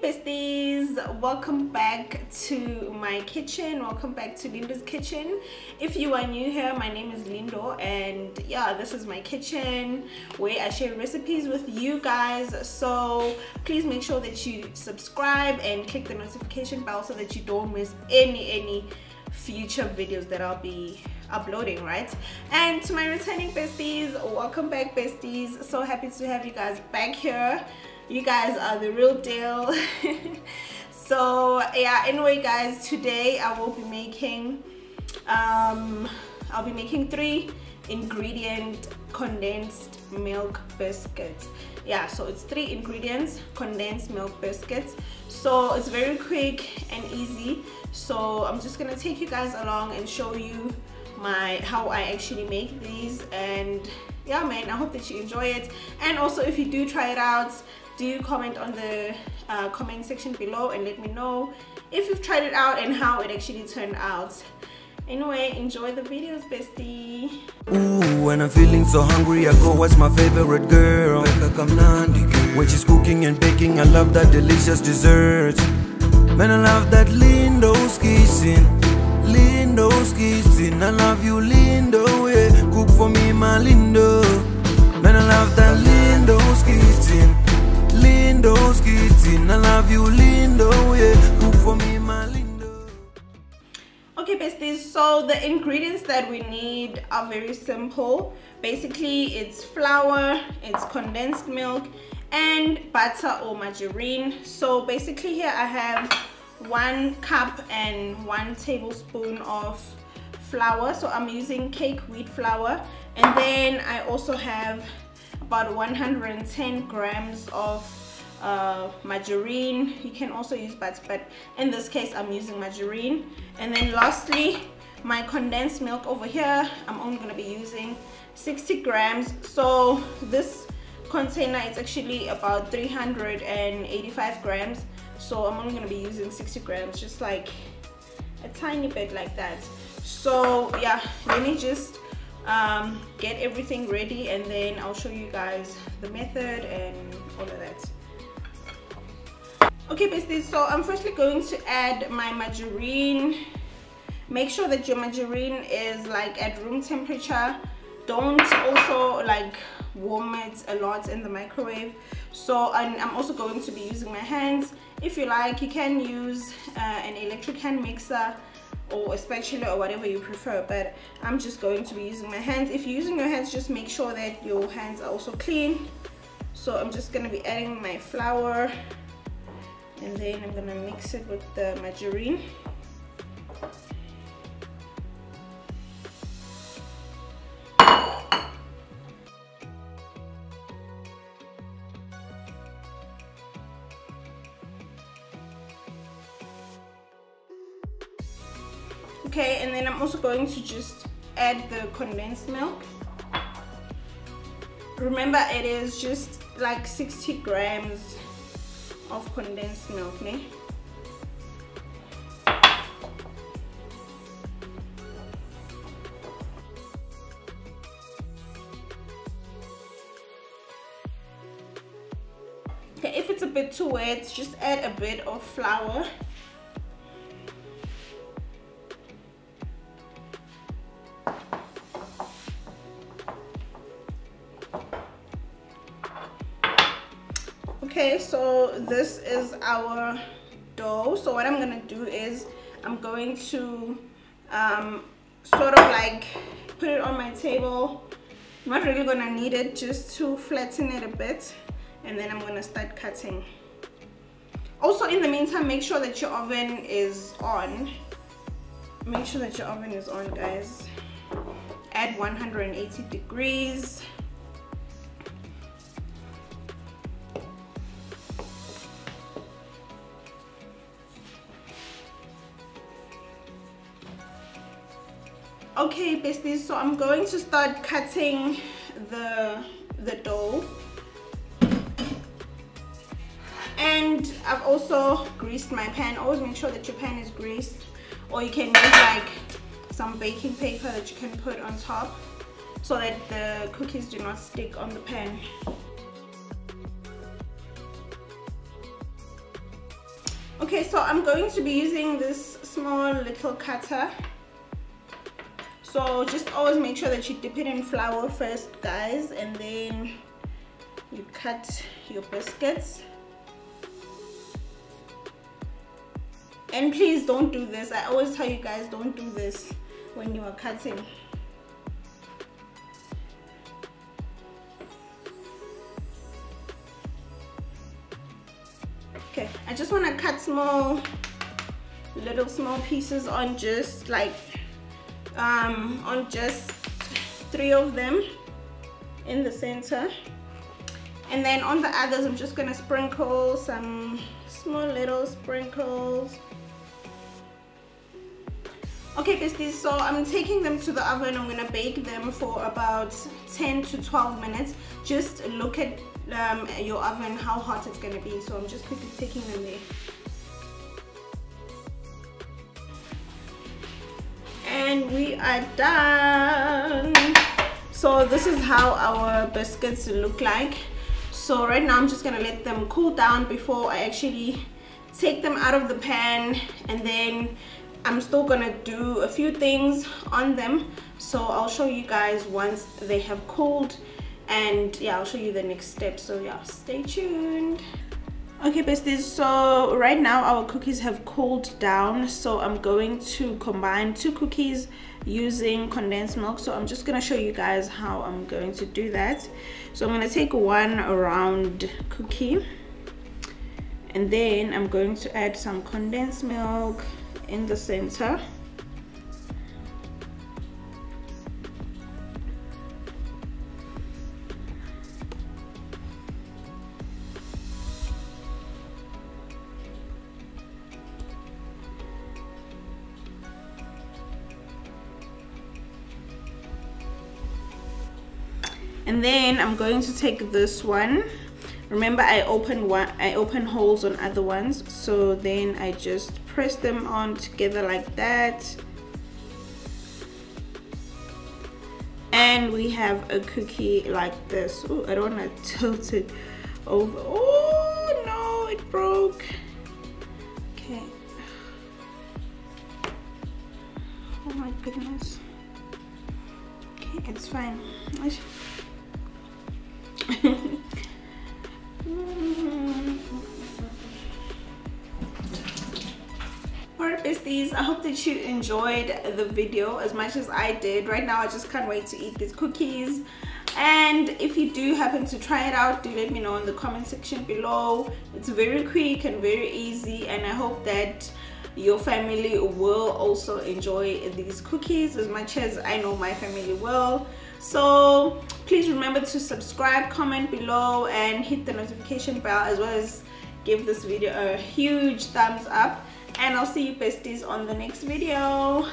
Hey besties, welcome back to my kitchen. Welcome back to Leendo's Kitchen. If you are new here, my name is Leendo, and yeah, this is my kitchen where I share recipes with you guys. So please make sure that you subscribe and click the notification bell so that you don't miss any future videos that I'll be uploading, right? And to my returning besties, welcome back besties. So happy to have you guys back here. You guys are the real deal. So yeah, anyway guys, today I will be making I'll be making 3 ingredient condensed milk biscuits. Yeah, so it's 3 ingredients condensed milk biscuits, so it's very quick and easy. So I'm just gonna take you guys along and show you how I actually make these. And yeah man, I hope that you enjoy it. And also, if you do try it out, do comment on the comment section below and let me know if you've tried it out and how it actually turned out. Anyway, enjoy the videos bestie. Ooh, when I'm feeling so hungry, I go watch my favorite girl when she's cooking and baking. I love that delicious dessert, man. I love that Leendo's Kitchen. Leendo's Kitchen, I love you Leendo, yeah. Cook for me my Leendo, man. I love that Leendo's Kitchen. Leendo's Kitchen, I love you Leendo, yeah. Cook for me my Leendo. Okay besties, so the ingredients that we need are very simple. Basically it's flour, it's condensed milk, and butter or margarine. So basically here I have 1 cup and 1 tablespoon of flour. So I'm using cake wheat flour. And then I also have about 110 grams of margarine. You can also use butter, but in this case I'm using margarine. And then lastly, my condensed milk over here, I'm only going to be using 60 grams. So this container is actually about 385 grams. So I'm only going to be using 60 grams, just like a tiny bit like that. So yeah, let me just get everything ready and then I'll show you guys the method and all of that. Okay besties, so I'm firstly going to add my margarine. Make sure that your margarine is like at room temperature. Don't also like warm it a lot in the microwave. So I'm also going to be using my hands. If you like, you can use an electric hand mixer or a spatula or whatever you prefer, but I'm just going to be using my hands. If you're using your hands, just make sure that your hands are also clean. So I'm just going to be adding my flour and then I'm going to mix it with the margarine. Okay, and then I'm also going to just add the condensed milk. Remember, it is just like 60 grams of condensed milk, né? Okay, if it's a bit too wet, just add a bit of flour. Okay, so this is our dough. So what I'm gonna do is I'm going to sort of like put it on my table. I'm not really gonna knead it, just to flatten it a bit, and then I'm gonna start cutting. Also in the meantime, make sure that your oven is on. Make sure that your oven is on guys, at 180 degrees. Okay besties, so I'm going to start cutting the dough, and I've also greased my pan. Always make sure that your pan is greased, or you can use like some baking paper that you can put on top so that the cookies do not stick on the pan. Okay, so I'm going to be using this small little cutter. So just always make sure that you dip it in flour first, guys, and then you cut your biscuits. And please don't do this. I always tell you guys, don't do this when you are cutting. Okay, I just want to cut small pieces on just like on just 3 of them in the center, and then on the others I'm just gonna sprinkle some small little sprinkles. Okay besties, so I'm taking them to the oven. I'm gonna bake them for about 10 to 12 minutes. Just look at your oven, how hot it's gonna be. So I'm just quickly taking them there. And we are done. So this is how our biscuits look like. So right now I'm just gonna let them cool down before I actually take them out of the pan, and then I'm still gonna do a few things on them, so I'll show you guys once they have cooled, and yeah, I'll show you the next step. So yeah, stay tuned. Okay besties, so right now our cookies have cooled down, so I'm going to combine 2 cookies using condensed milk. So I'm just gonna show you guys how I'm going to do that. So I'm gonna take 1 round cookie, and then I'm going to add some condensed milk in the center. And then I'm going to take this one. Remember, I opened holes on other ones, so then I just press them on together like that, and we have a cookie like this. Oh, I don't want to tilt it over. Oh no, it broke. Okay. Oh my goodness. Okay, it's fine. Alright besties, I hope that you enjoyed the video as much as I did. Right now I just can't wait to eat these cookies, and if you do happen to try it out, do let me know in the comment section below. It's very quick and very easy, and I hope that your family will also enjoy these cookies as much as I know my family will. So please remember to subscribe, comment below, and hit the notification bell, as well as give this video a huge thumbs up, and I'll see you besties on the next video.